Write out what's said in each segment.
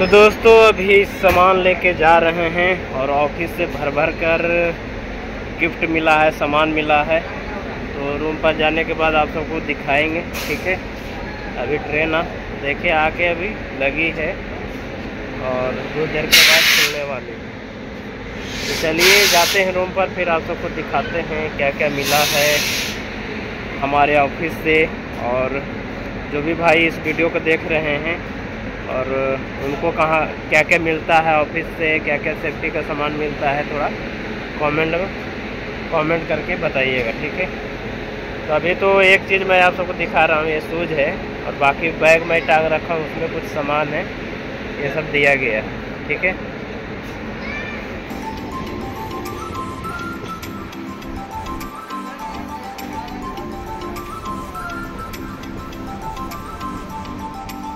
तो दोस्तों अभी सामान लेके जा रहे हैं और ऑफिस से भर भर कर गिफ्ट मिला है, सामान मिला है, तो रूम पर जाने के बाद आप सबको दिखाएंगे, ठीक है। अभी ट्रेन आ देखे आके अभी लगी है और दो देर के बाद खुलने वाली है। तो चलिए जाते हैं रूम पर, फिर आप सबको दिखाते हैं क्या क्या मिला है हमारे ऑफिस से। और जो भी भाई इस वीडियो को देख रहे हैं और उनको कहाँ क्या क्या मिलता है ऑफिस से, क्या क्या सेफ्टी का सामान मिलता है, थोड़ा कमेंट करके बताइएगा, ठीक है। तो अभी तो एक चीज़ मैं आप सबको दिखा रहा हूँ, ये शूज है और बाकी बैग में टांग रखा हूँ, उसमें कुछ सामान है, ये सब दिया गया है, ठीक है।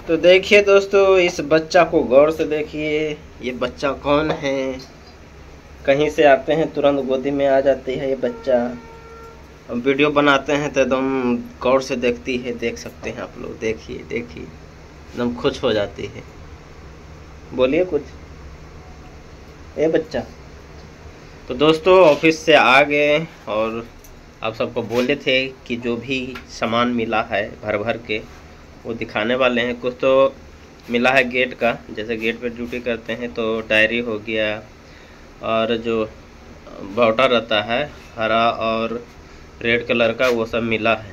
तो देखिए दोस्तों, इस बच्चा को गौर से देखिए, ये बच्चा कौन है। कहीं से आते हैं तुरंत गोदी में आ जाती है ये बच्चा। हम वीडियो बनाते हैं तो एकदम गौर से देखती है, देख सकते हैं आप लोग, देखिए देखिए एकदम खुश हो जाती है। बोलिए कुछ ये बच्चा। तो दोस्तों ऑफिस से आ गए और आप सबको बोले थे कि जो भी सामान मिला है भर भर के वो दिखाने वाले हैं। कुछ तो मिला है गेट का, जैसे गेट पे ड्यूटी करते हैं तो डायरी हो गया, और जो बाटा रहता है हरा और रेड कलर का वो सब मिला है,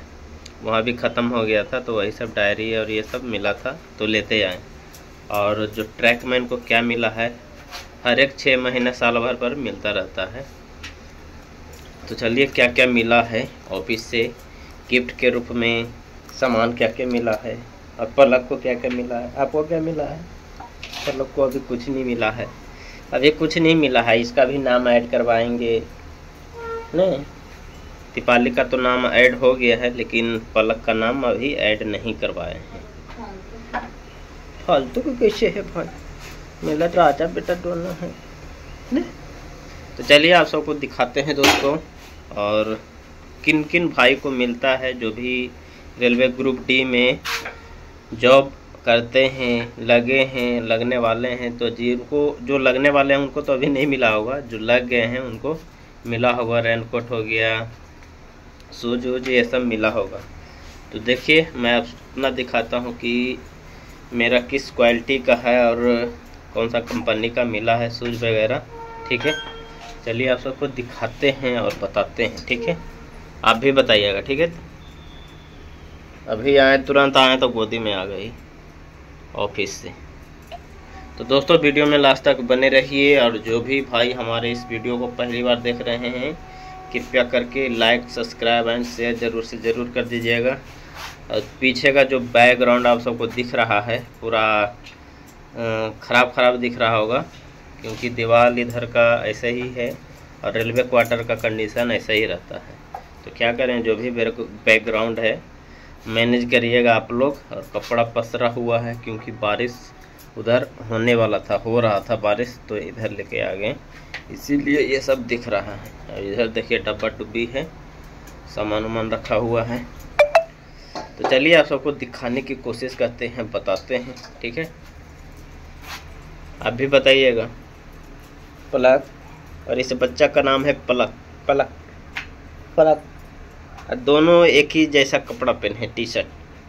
वहाँ भी ख़त्म हो गया था तो वही सब डायरी और ये सब मिला था तो लेते आए। और जो ट्रैकमैन को क्या मिला है, हर एक 6 महीने साल भर पर मिलता रहता है। तो चलिए क्या क्या मिला है ऑफिस से गिफ्ट के रूप में, सामान क्या क्या मिला है, और पलक को क्या क्या मिला है, आपको क्या मिला है। पलक को अभी कुछ नहीं मिला है, अभी कुछ नहीं मिला है, इसका भी नाम ऐड करवाएंगे नहीं। दीपाली का तो नाम ऐड हो गया है लेकिन पलक का नाम अभी ऐड नहीं करवाए हैं। फालतू को कैसे है भाई, मेरा राजा बेटा डोलना है ने? तो चलिए आप सबको दिखाते हैं दोस्तों, और किन किन भाई को मिलता है जो भी रेलवे ग्रुप डी में जॉब करते हैं, लगे हैं, लगने वाले हैं। तो जिनको जो लगने वाले हैं उनको तो अभी नहीं मिला होगा, जो लग गए हैं उनको मिला होगा। रेनकोट हो गया, शूज वूज ये सब मिला होगा। तो देखिए मैं अपना दिखाता हूँ कि मेरा किस क्वालिटी का है और कौन सा कंपनी का मिला है शूज वगैरह, ठीक है। चलिए आप सबको दिखाते हैं और बताते हैं, ठीक है। आप भी बताइएगा, ठीक है। अभी आए, तुरंत आए तो गोदी में आ गई ऑफिस से। तो दोस्तों वीडियो में लास्ट तक बने रहिए, और जो भी भाई हमारे इस वीडियो को पहली बार देख रहे हैं कृपया करके लाइक, सब्सक्राइब एंड शेयर ज़रूर कर दीजिएगा। और पीछे का जो बैकग्राउंड आप सबको दिख रहा है पूरा ख़राब दिख रहा होगा, क्योंकि दीवार इधर का ऐसे ही है और रेलवे क्वार्टर का कंडीशन ऐसा ही रहता है। तो क्या करें, जो भी बैकग्राउंड है मैनेज करिएगा आप लोग। और कपड़ा पसरा हुआ है क्योंकि बारिश उधर होने वाला था, हो रहा था बारिश, तो इधर लेके आ गए, इसीलिए ये सब दिख रहा है। और इधर देखिए डब्बा डुब्बी है, सामान वामान रखा हुआ है। तो चलिए आप सबको दिखाने की कोशिश करते हैं, बताते हैं, ठीक है। आप भी बताइएगा। पलक, और इस बच्चा का नाम है पलक पलक पलक। दोनों एक ही जैसा कपड़ा पहने, टी शर्ट,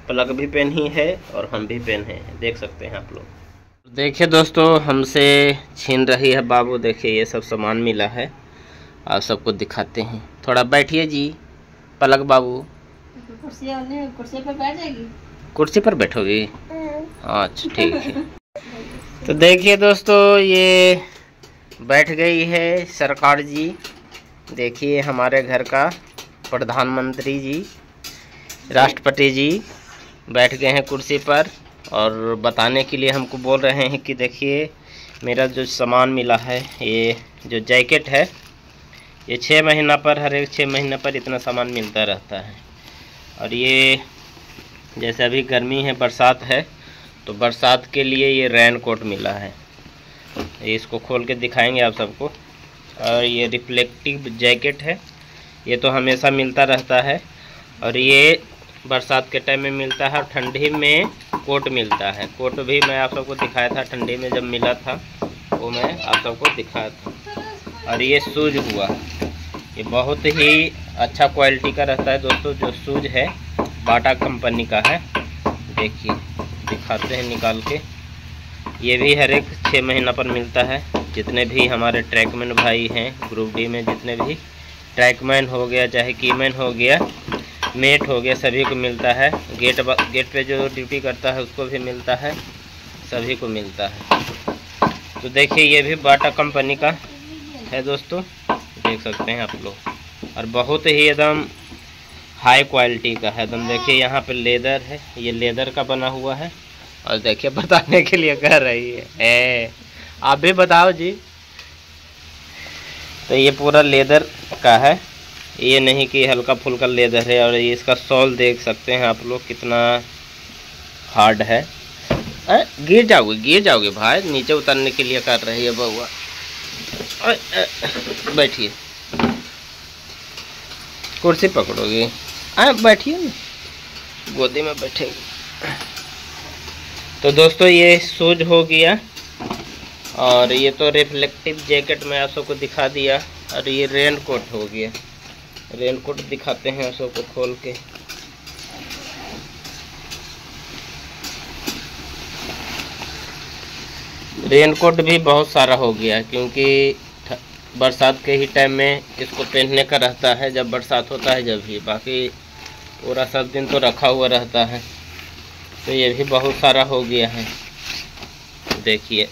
पलक भी पहनी है और हम भी पहने हैं, देख सकते हैं आप लोग। देखिए दोस्तों हमसे छीन रही है बाबू, देखिए ये सब सामान मिला है, आप सबको दिखाते हैं। थोड़ा बैठिए जी पलक बाबू, कुर्सी पर बैठ जाएगी, कुर्सी पर बैठोगी, अच्छा ठीक है। तो देखिए दोस्तों ये बैठ गई है सरकार जी, देखिए हमारे घर का प्रधानमंत्री जी, राष्ट्रपति जी बैठ गए हैं कुर्सी पर और बताने के लिए हमको बोल रहे हैं कि देखिए मेरा जो सामान मिला है, ये जो जैकेट है, ये 6 महीना पर, हर एक 6 महीने पर इतना सामान मिलता रहता है। और ये जैसे अभी गर्मी है, बरसात है, तो बरसात के लिए ये रेनकोट मिला है, इसको खोल के दिखाएंगे आप सबको। और ये रिफ्लेक्टिव जैकेट है, ये तो हमेशा मिलता रहता है। और ये बरसात के टाइम में मिलता है और ठंडी में कोट मिलता है। कोट भी मैं आप सबको दिखाया था, ठंडी में जब मिला था वो मैं आप सबको दिखाया था। और ये शूज हुआ, ये बहुत ही अच्छा क्वालिटी का रहता है दोस्तों। जो शूज है बाटा कंपनी का है, देखिए दिखाते हैं निकाल के। ये भी हर एक 6 महीना पर मिलता है। जितने भी हमारे ट्रैकमैन भाई हैं ग्रुप डी में, जितने भी ट्रैकमैन हो गया चाहे कीमैन हो गया मेट हो गया, सभी को मिलता है। गेट पे जो ड्यूटी करता है उसको भी मिलता है, सभी को मिलता है। तो देखिए ये भी बाटा कंपनी का है दोस्तों, देख सकते हैं आप लोग। और बहुत ही एकदम हाई क्वालिटी का है एकदम। देखिए यहाँ पे लेदर है, ये लेदर का बना हुआ है। और देखिए बताने के लिए कह रही है, आप भी बताओ जी। तो ये पूरा लेदर का है, ये नहीं कि हल्का फुल्का लेदर है। और ये इसका सोल देख सकते हैं आप लोग कितना हार्ड है। गिर जाओगे, गिर जाओगे भाई, नीचे उतरने के लिए कर रही है बउआ। बैठिए, कुर्सी पकड़ोगे, बैठिए, गोदी में बैठेंगे। तो दोस्तों ये शूज हो गया, और ये तो रिफ्लेक्टिव जैकेट मैं आप सबको दिखा दिया। और ये रेन कोट हो गया, रेन कोट दिखाते हैं आप सबको खोल के। रेन कोट भी बहुत सारा हो गया, क्योंकि बरसात के ही टाइम में इसको पहनने का रहता है, जब बरसात होता है जब भी। बाकी पूरा 7 दिन तो रखा हुआ रहता है। तो ये भी बहुत सारा हो गया है। देखिए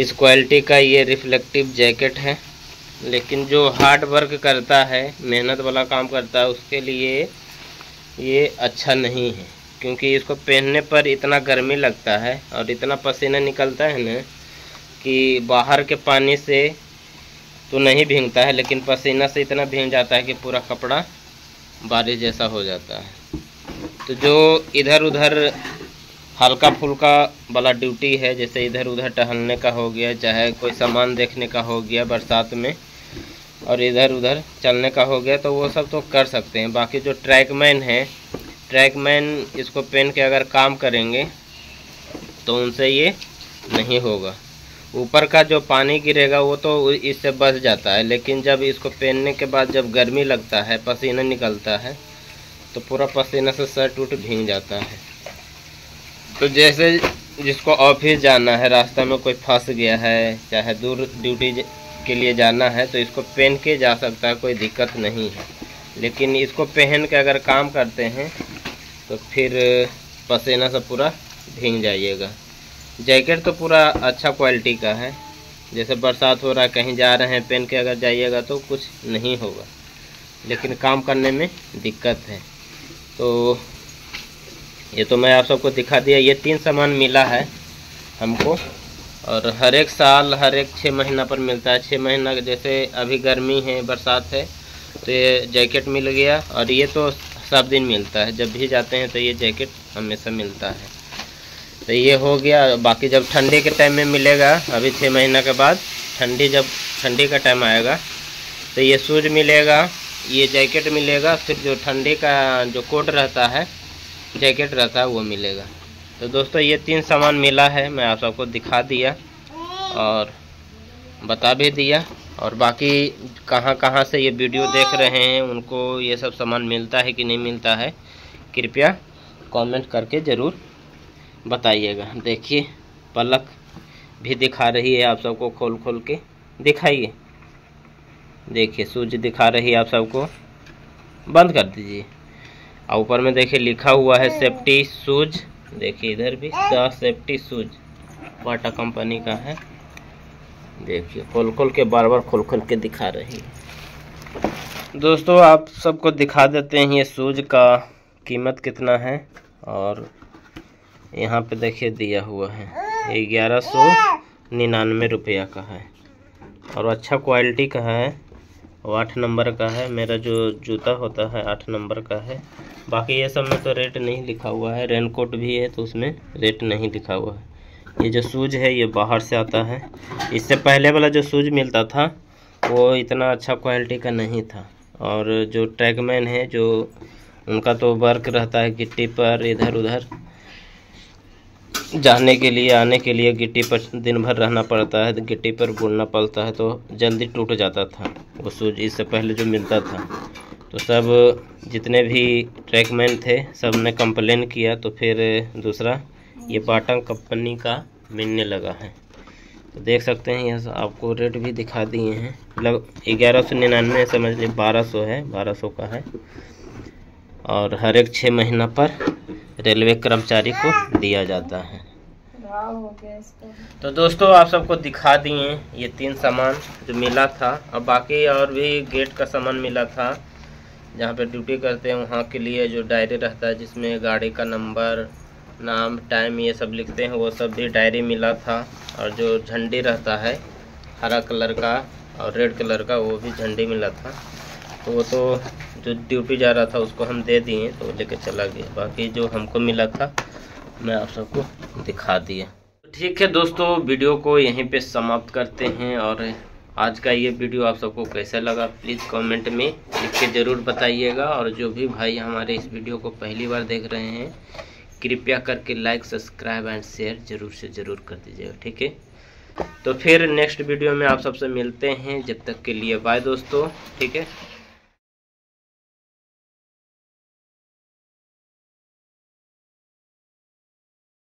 इस क्वालिटी का ये रिफ्लेक्टिव जैकेट है। लेकिन जो हार्ड वर्क करता है, मेहनत वाला काम करता है, उसके लिए ये अच्छा नहीं है, क्योंकि इसको पहनने पर इतना गर्मी लगता है और इतना पसीना निकलता है ना कि बाहर के पानी से तो नहीं भींगता है, लेकिन पसीना से इतना भींग जाता है कि पूरा कपड़ा बारिश जैसा हो जाता है। तो जो इधर उधर हल्का फुल्का वाला ड्यूटी है, जैसे इधर उधर टहलने का हो गया, चाहे कोई सामान देखने का हो गया बरसात में, और इधर उधर चलने का हो गया, तो वो सब तो कर सकते हैं। बाकी जो ट्रैकमैन है, ट्रैकमैन इसको पहन के अगर काम करेंगे तो उनसे ये नहीं होगा। ऊपर का जो पानी गिरेगा वो तो इससे बच जाता है, लेकिन जब इसको पहनने के बाद जब गर्मी लगता है, पसीना निकलता है, तो पूरा पसीना से शर्ट उट भींग जाता है। तो जैसे जिसको ऑफिस जाना है, रास्ते में कोई फंस गया है, चाहे दूर ड्यूटी के लिए जाना है, तो इसको पहन के जा सकता है, कोई दिक्कत नहीं है। लेकिन इसको पहन के अगर काम करते हैं तो फिर पसीना से पूरा भींग जाइएगा। जैकेट तो पूरा अच्छा क्वालिटी का है। जैसे बरसात हो रहा है, कहीं जा रहे हैं, पहन के अगर जाइएगा तो कुछ नहीं होगा, लेकिन काम करने में दिक्कत है। तो ये तो मैं आप सबको दिखा दिया। ये 3 सामान मिला है हमको, और हर एक साल हर एक 6 महीना पर मिलता है। 6 महीना जैसे अभी गर्मी है, बरसात है, तो ये जैकेट मिल गया। और ये तो सब दिन मिलता है, जब भी जाते हैं तो ये जैकेट हमेशा मिलता है। तो ये हो गया। बाकी जब ठंडी के टाइम में मिलेगा, अभी 6 महीना के बाद ठंडी, जब ठंडी का टाइम आएगा तो ये शूज मिलेगा, ये जैकेट मिलेगा, फिर जो ठंडी का जो कोट रहता है, जैकेट रहता है, वो मिलेगा। तो दोस्तों ये 3 सामान मिला है, मैं आप सबको दिखा दिया और बता भी दिया। और बाकी कहाँ कहाँ से ये वीडियो देख रहे हैं, उनको ये सब सामान मिलता है कि नहीं मिलता है, कृपया कमेंट करके ज़रूर बताइएगा। देखिए पलक भी दिखा रही है आप सबको, खोल खोल के दिखाइए। देखिए सूज दिखा रही है आप सबको, बंद कर दीजिए। और ऊपर में देखिए लिखा हुआ है सेफ्टी शूज, देखिए इधर भी the safety shoes Bata company का है। देखिए खोल खोल के, बार बार खोल खोल के दिखा रही है। दोस्तों आप सबको दिखा देते हैं ये शूज का कीमत कितना है। और यहाँ पे देखिए दिया हुआ है 1199 रुपया का है, और अच्छा क्वालिटी का है। और 8 नंबर का है, मेरा जो जूता होता है 8 नंबर का है। बाकी ये सब में तो रेट नहीं लिखा हुआ है, रेनकोट भी है तो उसमें रेट नहीं लिखा हुआ है। ये जो शूज़ है ये बाहर से आता है। इससे पहले वाला जो शूज़ मिलता था वो इतना अच्छा क्वालिटी का नहीं था। और जो ट्रैकमैन है, जो उनका तो वर्क रहता है गिट्टी पर, इधर उधर जाने के लिए आने के लिए गिट्टी पर दिन भर रहना पड़ता है, गिट्टी पर बुनना पड़ता है, तो जल्दी टूट जाता था वो सूज। इससे पहले जो मिलता था तो सब जितने भी ट्रैकमैन थे सब ने कंप्लेन किया, तो फिर दूसरा ये बाटा कंपनी का मिलने लगा है। तो देख सकते हैं यह आपको रेट भी दिखा दिए हैं, मतलब 1199 समझ लें 1200 है, 1200 का है। और हर एक 6 महीना पर रेलवे कर्मचारी को दिया जाता है। तो दोस्तों आप सबको दिखा दिए ये 3 सामान जो मिला था, और बाकी और भी गेट का सामान मिला था, जहाँ पे ड्यूटी करते हैं वहाँ के लिए जो डायरी रहता है जिसमें गाड़ी का नंबर, नाम, टाइम ये सब लिखते हैं, वो सब भी डायरी मिला था। और जो झंडी रहता है हरा कलर का और रेड कलर का, वो भी झंडी मिला था। तो वो तो जो ड्यूटी जा रहा था उसको हम दे दिए, तो लेके चला गया। बाकी जो हमको मिला था मैं आप सबको दिखा दिया। ठीक है दोस्तों, वीडियो को यहीं पे समाप्त करते हैं। और आज का ये वीडियो आप सबको कैसा लगा प्लीज़ कमेंट में लिख के ज़रूर बताइएगा। और जो भी भाई हमारे इस वीडियो को पहली बार देख रहे हैं, कृपया करके लाइक, सब्सक्राइब एंड शेयर ज़रूर से ज़रूर कर दीजिएगा। ठीक है, तो फिर नेक्स्ट वीडियो में आप सबसे मिलते हैं। जब तक के लिए बाय दोस्तों, ठीक है।